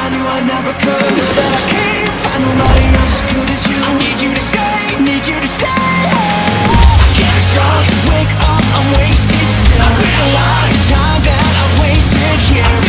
I knew I never could, but I can't find nobody else as good as you. I need you to stay, need you to stay. I can't stop, wake up, I'm wasted still. I realize the time that I wasted here.